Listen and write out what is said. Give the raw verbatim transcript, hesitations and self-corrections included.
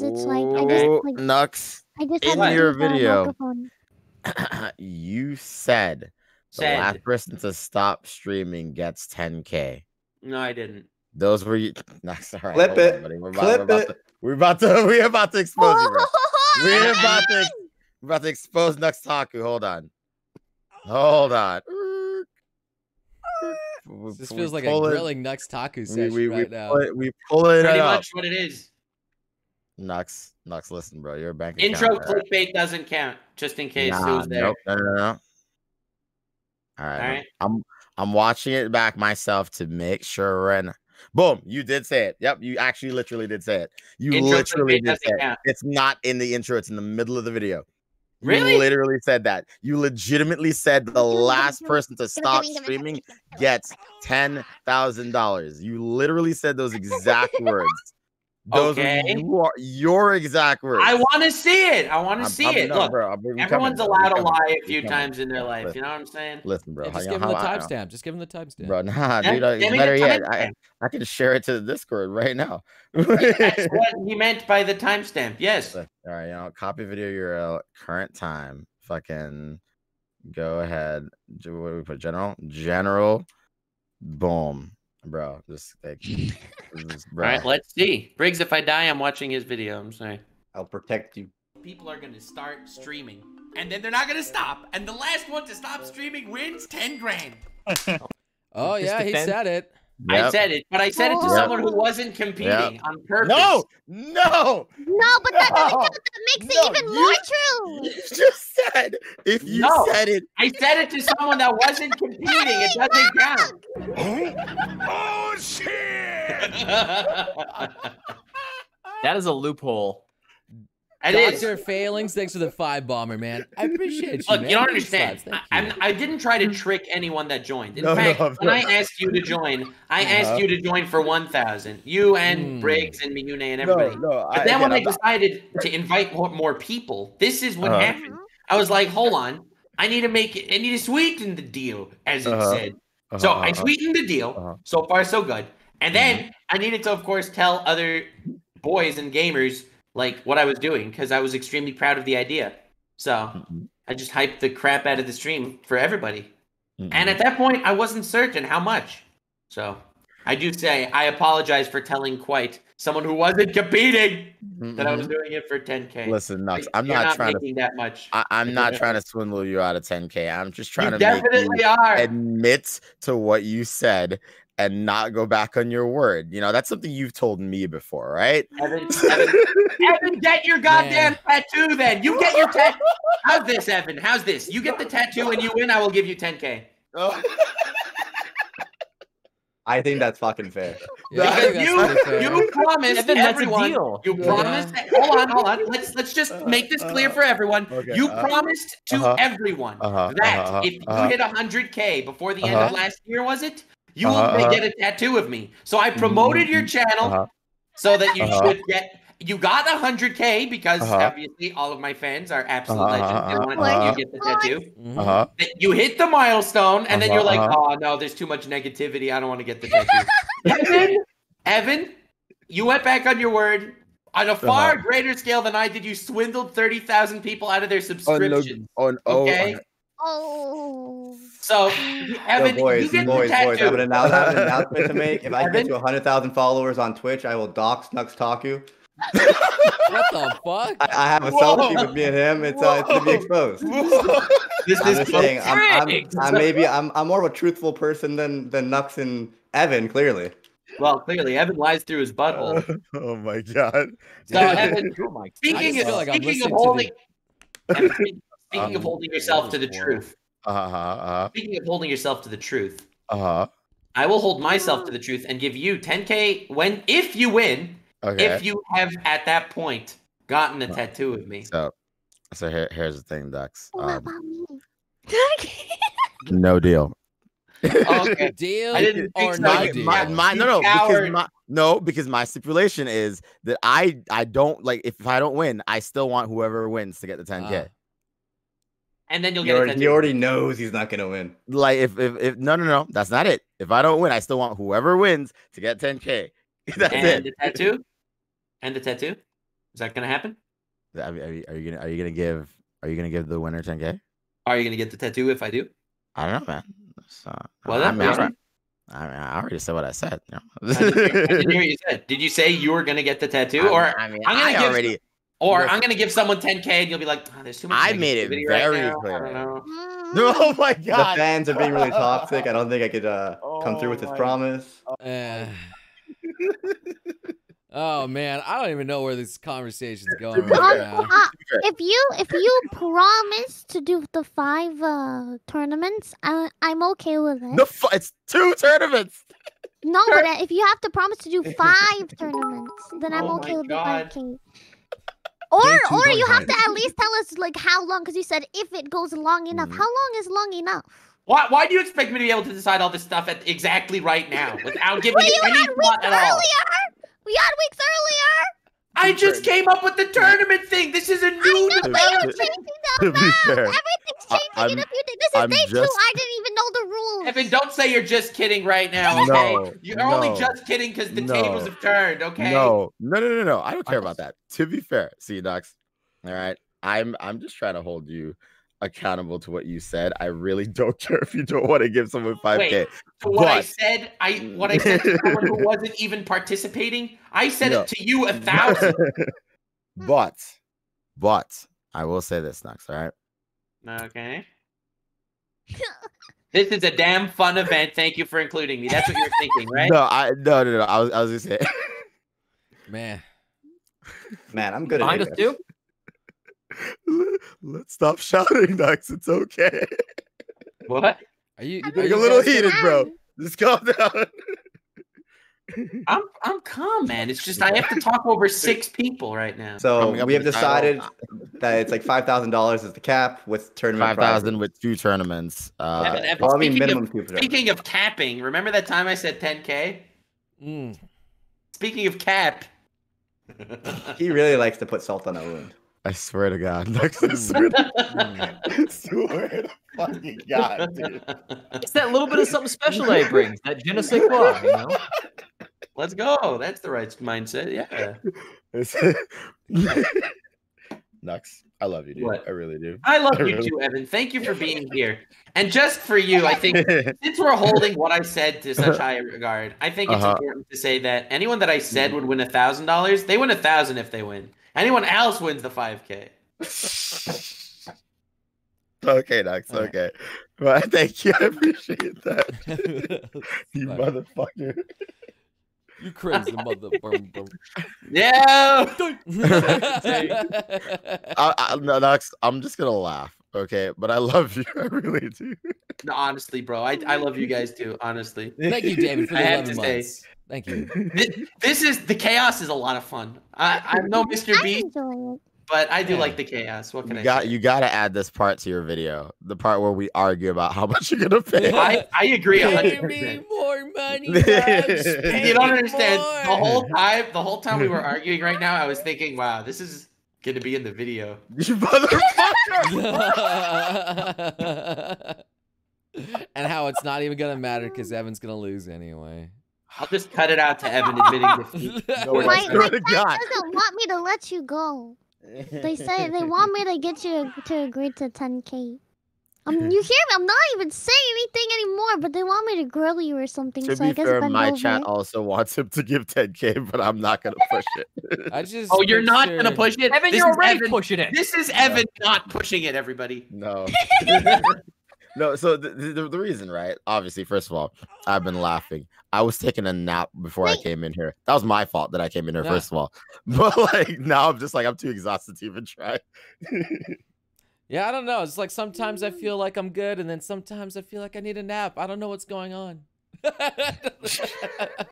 It's like I just like Nux. I just in have your video. you said, said the last person to stop streaming gets ten K. No, I didn't. Those were you. No, sorry. Clip it. We're about, we're about to. We're about to expose you. Bro. We're about to. We're about to expose Nux Taku. Hold on. Hold on. This we feels like a grilling Nux Taku session we, we, right we now. It, we pull it Pretty up. Much what it is. Nux, Nux, listen, bro. You're a bank intro account, clickbait right? doesn't count, just in case. Nah, who's there. Nope, no, no, no. All right, All right. I'm I'm watching it back myself to make sure. And boom, you did say it. Yep, you actually literally did say it. You intro literally did say it. It's not in the intro. It's in the middle of the video. Really? You literally said that. You legitimately said the last person to stop streaming gets ten thousand dollars. You literally said those exact words. Those okay. are, you are your exact words. I want to see it. I want to see I'm, it. No, Look, bro, everyone's coming, allowed to lie a few times in their life. Listen, you know what I'm saying? Listen, bro. Yeah, just, how, give how, how, just give him the timestamp. Just give him the timestamp. Bro, nah, yeah, dude. I, better yet, I, I can share it to the Discord right now. That's what he meant by the timestamp. Yes. All right, you know, copy video U R L, current time. Fucking go ahead. What do we put? General? General. Boom. Bro, just like, just, bro. All right, let's see. Briggs, if I die, I'm watching his video. I'm sorry. I'll protect you. People are going to start streaming, and then they're not going to stop. And the last one to stop streaming wins ten grand. oh, yeah, defend. he said it. Yep. I said it, but I said it to yep. someone who wasn't competing yep. on purpose. No, no. No, but that, no, that makes no, it even you, more true. You just said, if you no, said it. I said it to someone that wasn't competing. It doesn't count. Oh, shit. That is a loophole. Doctor Failings, thanks for the five bomber, man. I appreciate you. Look, man. You don't understand. I, I'm, I didn't try to trick anyone that joined. In no, fact, no, when I asked you to join, I asked you to join for one thousand. You and Briggs and Miyune and everybody. No, no, but then I, when again, I decided not... to invite more, more people, this is what uh-huh. happened. I was like, hold on, I need to make it. I need to sweeten the deal, as it uh-huh. said. Uh-huh. So I sweetened the deal. Uh-huh. So far, so good. And then mm-hmm. I needed to, of course, tell other boys and gamers. Like what I was doing, because I was extremely proud of the idea. So mm-hmm. I just hyped the crap out of the stream for everybody. Mm-hmm. And at that point, I wasn't certain how much. So I do say I apologize for telling quite someone who wasn't competing mm-hmm. that I was doing it for ten K. Listen, Nux, I'm not, not trying to that much. I, I'm not trying to swindle you out of ten K. I'm just trying you to definitely make you are. admit to what you said. And not go back on your word. You know, that's something you've told me before, right? Evan, Evan, Evan get your goddamn Man. tattoo then. You get your tattoo. How's this, Evan? How's this? You get the tattoo and you win, I will give you ten K. Oh. I think that's fucking fair. Yeah, because you that's fair. you promised Evan, everyone. That's a deal. You promised. Yeah. Hold on, hold on. Let's let's just make this clear for everyone. Okay, you uh, promised to uh-huh. everyone uh-huh. that uh-huh. if uh-huh. you hit one hundred K before the uh-huh. end of last year, was it? You uh-huh, will uh-huh. get a tattoo of me. So I promoted mm-hmm. your channel uh-huh. so that you uh-huh. should get. You got one hundred K because uh-huh. obviously all of my fans are absolute uh-huh, legends. They want to know you get the tattoo. Uh-huh. You hit the milestone and uh-huh, then you're like, uh-huh. oh no, there's too much negativity. I don't want to get the tattoo. Evan, Evan, you went back on your word. On a far uh-huh. greater scale than I did, you swindled thirty thousand people out of their subscriptions. On, on, okay? On, Oh. So, Evan, Yo, boys, you get boys, the tattoo. Boys, I, would announce, I have an announcement to make. If I Evan? get to one hundred thousand followers on Twitch, I will dox Nux Taku. What the fuck? I, I have a Whoa. selfie with me and him. It's, uh, it's going to be exposed. This I'm is saying, I'm, I'm, I'm maybe I'm, I'm more of a truthful person than, than Nux and Evan, clearly. Well, clearly, Evan lies through his butthole. Oh, my God. So, Evan, oh my God. speaking of, like speaking of holding... Speaking um, of holding yourself to the truth. Uh-huh, uh-huh. Speaking of holding yourself to the truth. Uh-huh. I will hold myself to the truth and give you ten K when if you win, okay. if you have at that point gotten a tattoo of me. So so here, here's the thing, Dux. Um, no deal. Okay. Deal I didn't think or so. Not deal. My, my, no, no, because my, no, because my stipulation is that I I don't like if I don't win, I still want whoever wins to get the ten K. Uh. And then you'll he get already, it. He already knows he's not gonna win. Like if if if no no no, that's not it. If I don't win, I still want whoever wins to get ten K. That's and it. the tattoo. And the tattoo. Is that going to happen? I mean, are you, are you gonna are you gonna give are you gonna give the winner ten K? Are you gonna get the tattoo if I do? I don't know, man. So, well, I, mean, I, mean, I already said what I said. You know? I didn't hear what you said. Did you say you were gonna get the tattoo, I, or I mean, I'm gonna I give already, some, or listen, I'm gonna give someone ten K and you'll be like, oh, "There's too much." I made it very right clear. I don't know. Oh my God! The fans are being really toxic. I don't think I could uh, oh come through with this promise. Uh, oh man, I don't even know where this conversation's going right now. Uh, if you if you promise to do the five uh, tournaments, I, I'm okay with it. No, it's two tournaments. No, but if you have to promise to do five tournaments, then I'm oh okay with God. the five K. Or, or you have to at least tell us like how long, because you said if it goes long enough. Mm-hmm. How long is long enough? Why, why do you expect me to be able to decide all this stuff at exactly right now without giving well, you any thought at all? We had weeks earlier. I just came up with the tournament thing. This is a new. I know, but you're changing the amount. Everything's changing. If you did, this is I'm day just... two. I didn't even know the rules. Evan, don't say you're just kidding right now. Okay, no, you're no, only just kidding because the no, tables have turned. Okay. No, no, no, no, no. I don't care about that. To be fair, see you, Nux. All right, I'm, I'm just trying to hold you accountable to what you said. I really don't care if you don't want to give someone five K. So what but... I said, I what I said to someone who wasn't even participating, I said no. it to you a thousand. but, but I will say this, Nux. All right. Okay. This is a damn fun event. Thank you for including me. That's what you're thinking, right? No, I no no no. I was I was just saying. Man, man, I'm good at this too. Let's stop shouting, Nux. It's okay. What? Are you like a little heated, bro? Just calm down. I'm I'm calm, man. It's just I have to talk over six people right now. So we have decided that it's like five thousand dollars is the cap with tournament. Five thousand with two tournaments. Uh, yeah, probably minimum two tournaments. Speaking of capping, remember that time I said ten K? Mm. Speaking of cap, he really likes to put salt on that wound. I swear to God, Nux, I swear to, I swear to fucking God, dude. It's that little bit of something special that he brings, that je ne sais quoi, you know? Let's go. That's the right mindset, yeah. Nux, I love you, dude. What? I really do. I love I you really... too, Evan. Thank you for being here. And just for you, I think, since we're holding what I said to such high regard, I think it's uh-huh. important to say that anyone that I said would win a thousand dollars, they win a thousand dollars if they win. Anyone else wins the five K. Okay, Nux. Okay. Right. Well, thank you. I appreciate that. You motherfucker. You crazy motherfucker. Yeah. I, I, no, Nux, I'm just going to laugh. Okay. But I love you. I really do. No, honestly, bro. I, I love you guys too. Honestly. Thank you, David, for the I have to months. Say. Thank you. This, this is the chaos is a lot of fun. I, I'm no Mister B, but I do yeah. like the chaos. What can you I got, say? You got to add this part to your video, the part where we argue about how much you're going to pay. I, I agree one hundred percent. Give me more money. You don't understand. More. The whole time, the whole time we were arguing right now, I was thinking, wow, this is going to be in the video. You motherfucker. And how it's not even going to matter because Evan's going to lose anyway. I'll just cut it out to Evan admitting defeat. No, my my God. Dad doesn't want me to let you go. They say they want me to get you to agree to ten K. Um, you hear me? I'm not even saying anything anymore, but they want me to grill you or something. To so be I guess fair, my over chat it. also wants him to give ten K, but I'm not gonna push it. I just oh, you're not sure. gonna push it, Evan. This you're already Evan. pushing it. This is yeah. Evan not pushing it. Everybody. No. No, so the, the the reason, right? Obviously, first of all, I've been laughing. I was taking a nap before Wait. I came in here. That was my fault that I came in here, yeah. first of all. But like now, I'm just like I'm too exhausted to even try. Yeah, I don't know. It's like sometimes I feel like I'm good, and then sometimes I feel like I need a nap. I don't know what's going on.